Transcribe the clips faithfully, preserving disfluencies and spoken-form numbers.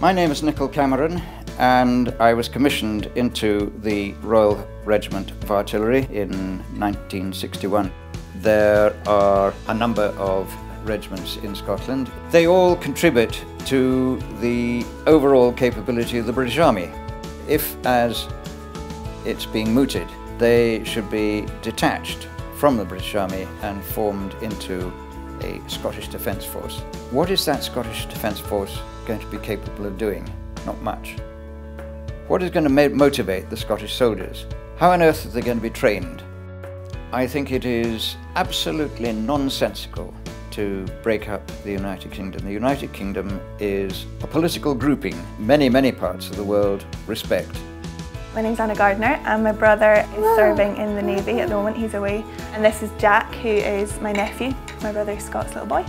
My name is Nicol Cameron and I was commissioned into the Royal Regiment of Artillery in nineteen sixty-one. There are a number of regiments in Scotland. They all contribute to the overall capability of the British Army. If, as it's being mooted, they should be detached from the British Army and formed into a Scottish Defence Force. What is that Scottish Defence Force going to be capable of doing? Not much. What is going to motivate the Scottish soldiers? How on earth are they going to be trained? I think it is absolutely nonsensical to break up the United Kingdom. The United Kingdom is a political grouping many, many parts of the world respect. My name's Anna Gardner and my brother is serving in the Navy at the moment, he's away. And this is Jack, who is my nephew, my brother Scott's little boy.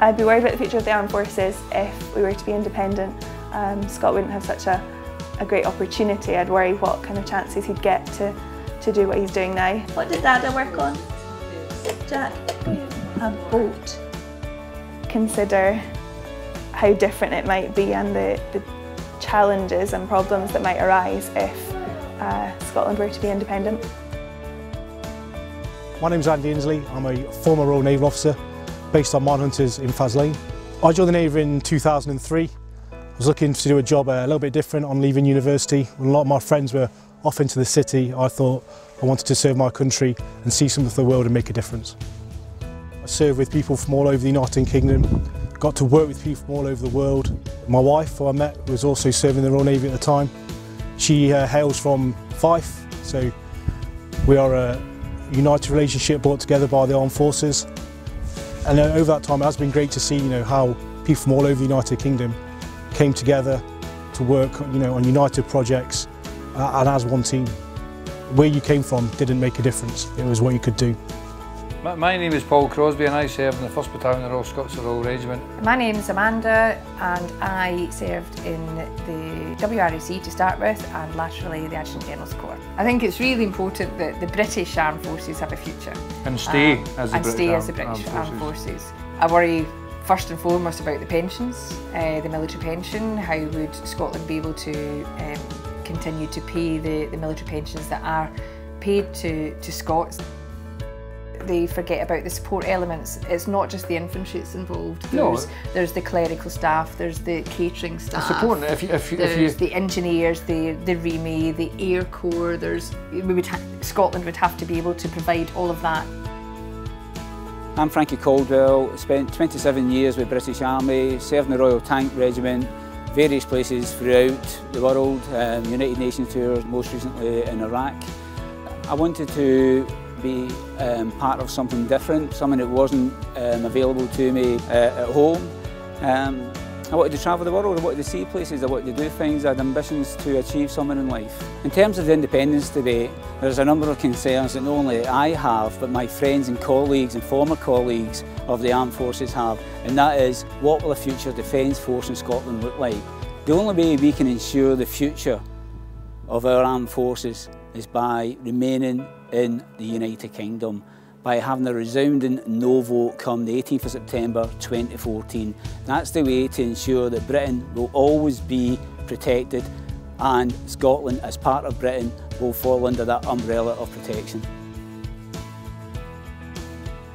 I'd be worried about the future of the armed forces if we were to be independent. Um, Scott wouldn't have such a, a great opportunity. I'd worry what kind of chances he'd get to, to do what he's doing now. What did Dada work on? Jack? A boat. Consider how different it might be and the, the challenges and problems that might arise if uh, Scotland were to be independent. My name's Andy Insley. I'm a former Royal Naval Officer based on minehunters in Faslane. I joined the Navy in two thousand three. I was looking to do a job a little bit different on leaving university. A lot of my friends were off into the city. I thought I wanted to serve my country and see some of the world and make a difference. I served with people from all over the United Kingdom, got to work with people from all over the world. My wife, who I met, was also serving in the Royal Navy at the time. She uh, hails from Fife, so we are a united relationship brought together by the armed forces. And uh, over that time it has been great to see, you know, how people from all over the United Kingdom came together to work, you know, on united projects uh, and as one team. Where you came from didn't make a difference, it was what you could do. My name is Paul Crosby and I served in the first Battalion of the Royal Scots, the Royal Regiment. My name is Amanda and I served in the W R A C to start with and laterally the Adjutant General's Corps. I think it's really important that the British Armed Forces have a future. And stay, um, as, the and stay as the British Armed, Armed, Armed Forces. Forces. I worry first and foremost about the pensions, uh, the military pension. How would Scotland be able to um, continue to pay the, the military pensions that are paid to, to Scots? They forget about the support elements. It's not just the infantry that's involved. There's, no. There's the clerical staff, there's the catering staff. It's important. If you, if you, there's if you... the engineers, the, the REME, the Air Corps. There's, we would ha Scotland would have to be able to provide all of that. I'm Frankie Caldwell, spent twenty-seven years with British Army, served in the Royal Tank Regiment, various places throughout the world, um, United Nations tours, most recently in Iraq. I wanted to be um, part of something different, something that wasn't um, available to me uh, at home. Um, I wanted to travel the world, I wanted to see places, I wanted to do things, I had ambitions to achieve something in life. In terms of the independence debate, there's a number of concerns that not only I have, but my friends and colleagues and former colleagues of the armed forces have, and that is, what will a future Defence Force in Scotland look like? The only way we can ensure the future of our armed forces is by remaining in the United Kingdom, by having a resounding no vote come the eighteenth of September twenty fourteen. That's the way to ensure that Britain will always be protected and Scotland, as part of Britain, will fall under that umbrella of protection.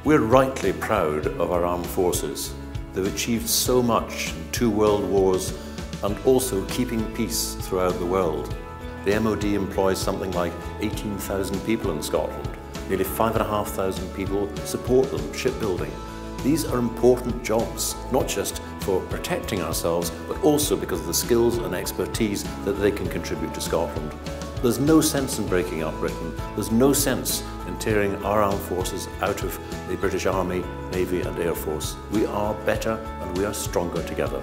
We're rightly proud of our armed forces. They've achieved so much in two world wars and also keeping peace throughout the world. The M O D employs something like eighteen thousand people in Scotland. Nearly five thousand five hundred people support them, shipbuilding. These are important jobs, not just for protecting ourselves, but also because of the skills and expertise that they can contribute to Scotland. There's no sense in breaking up Britain. There's no sense in tearing our armed forces out of the British Army, Navy and Air Force. We are better and we are stronger together.